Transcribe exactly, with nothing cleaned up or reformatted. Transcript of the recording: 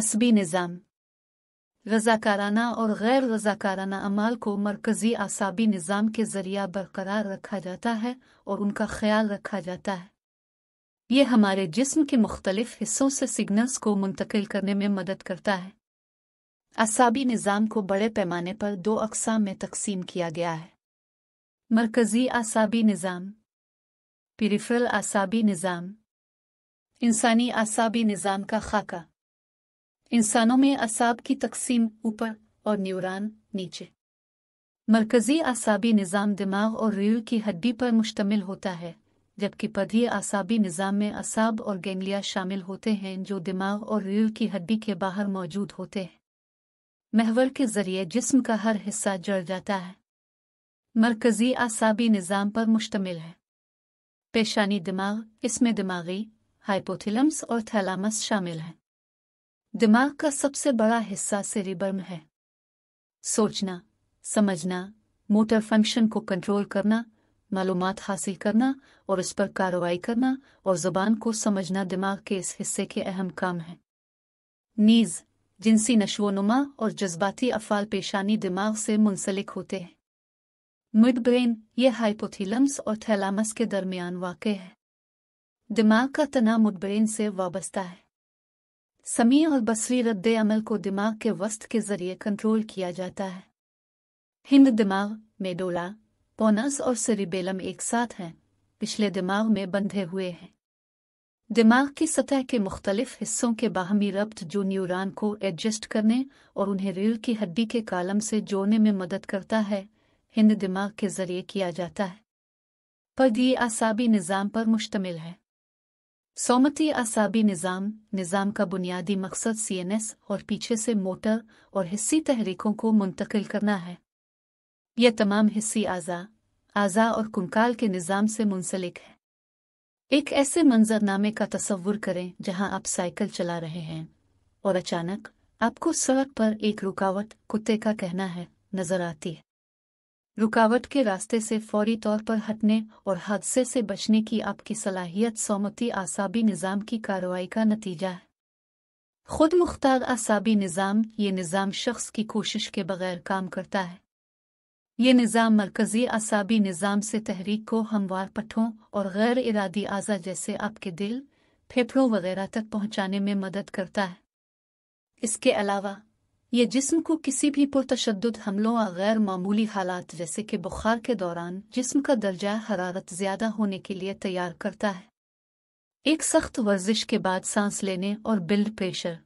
असबी निज़ाम। रज़ाकाराना और गैर रज़ाकाराना अमाल को मरकज़ी असाबी निज़ाम के ज़रिया बरकरार रखा जाता है और उनका ख्याल रखा जाता है। ये हमारे जिस्म के मुख्तलिफ हिस्सों से सिग्नल्स को मुंतकिल करने में मदद करता है। असाबी निज़ाम को बड़े पैमाने पर दो अक़साम में तकसीम किया गया है। मरकज़ी असाबी निज़ाम, पेरिफेरल असाबी निज़ाम। इंसानी असाबी निज़ाम का खाका। इंसानों में असाब की तकसीम ऊपर और न्यूरान नीचे। मरकज़ी असाबी निज़ाम दिमाग और रीढ़ की हड्डी पर मुश्तमिल होता है, जबकि पधीय असाबी निज़ाम में असाब और गैंग्लिया शामिल होते हैं जो दिमाग और रीढ़ की हड्डी के बाहर मौजूद होते हैं। महवर के ज़रिए जिस्म का हर हिस्सा जड़ जाता है। मरकज़ी असाबी निज़ाम पर मुश्तमिल है। पेशानी दिमाग, इसमें दिमागी, हाइपोथैलेमस और थैलेमस शामिल हैं। दिमाग का सबसे बड़ा हिस्सा सेरिब्रम है। सोचना, समझना, मोटर फंक्शन को कंट्रोल करना, मालूमात हासिल करना और उस पर कार्रवाई करना और ज़ुबान को समझना दिमाग के इस हिस्से के अहम काम हैं। नीज जिनसी नशोनुमा और जज्बाती अफ़ाल पेशानी दिमाग से मुंसलिक होते हैं। मिड ब्रेन यह हाइपोथैलेमस और थैलेमस के दरमियान वाक़े है। दिमाग का तना मिड ब्रेन से वाबस्ता है। समी और बसरी रद्दे अमल को दिमाग के वस्त के जरिए कंट्रोल किया जाता है। हिंद दिमाग, मेडोला, पोनस और सेरिबेलम एक साथ हैं, पिछले दिमाग में बंधे हुए हैं। दिमाग की सतह के मुख्तलिफ हिस्सों के बाहमी रब्त जो न्यूरान को एडजस्ट करने और उन्हें रीढ़ की हड्डी के कालम से जोड़ने में मदद करता है, हिंद दिमाग के जरिए किया जाता है। पर्दी असाबी निज़ाम पर मुश्तमिल है। सोमती असाबी निज़ाम निज़ाम का बुनियादी मकसद सीएनएस और पीछे से मोटर और हिस्सी तहरीकों को मुंतकिल करना है। यह तमाम हिस्सी आज़ा आज़ा और कुंकाल के निज़ाम से मुंसलिक है। एक ऐसे मंजरनामे का तसव्वुर करें जहां आप साइकिल चला रहे हैं और अचानक आपको सड़क पर एक रुकावट, कुत्ते का कहना है, नजर आती है। रुकावट के रास्ते से फौरी तौर पर हटने और हादसे से बचने की आपकी सलाहियत सोमती असाबी निज़ाम की कार्रवाई का नतीजा है। खुद मुख्तार असाबी निज़ाम, ये निज़ाम शख्स की कोशिश के बगैर काम करता है। ये निज़ाम मरकज़ी असाबी निज़ाम से तहरीक को हमवार पट्ठों और गैर इरादी आज़ा जैसे आपके दिल, फेफड़ों वगैरह तक पहुँचाने में मदद करता है। इसके अलावा ये जिस्म को किसी भी पुरतशद्दुद हमलों और गैर मामूली हालात जैसे कि बुखार के दौरान जिस्म का दर्जा हरारत ज़्यादा होने के लिए तैयार करता है। एक सख्त वर्जिश के बाद सांस लेने और ब्लड प्रेशर,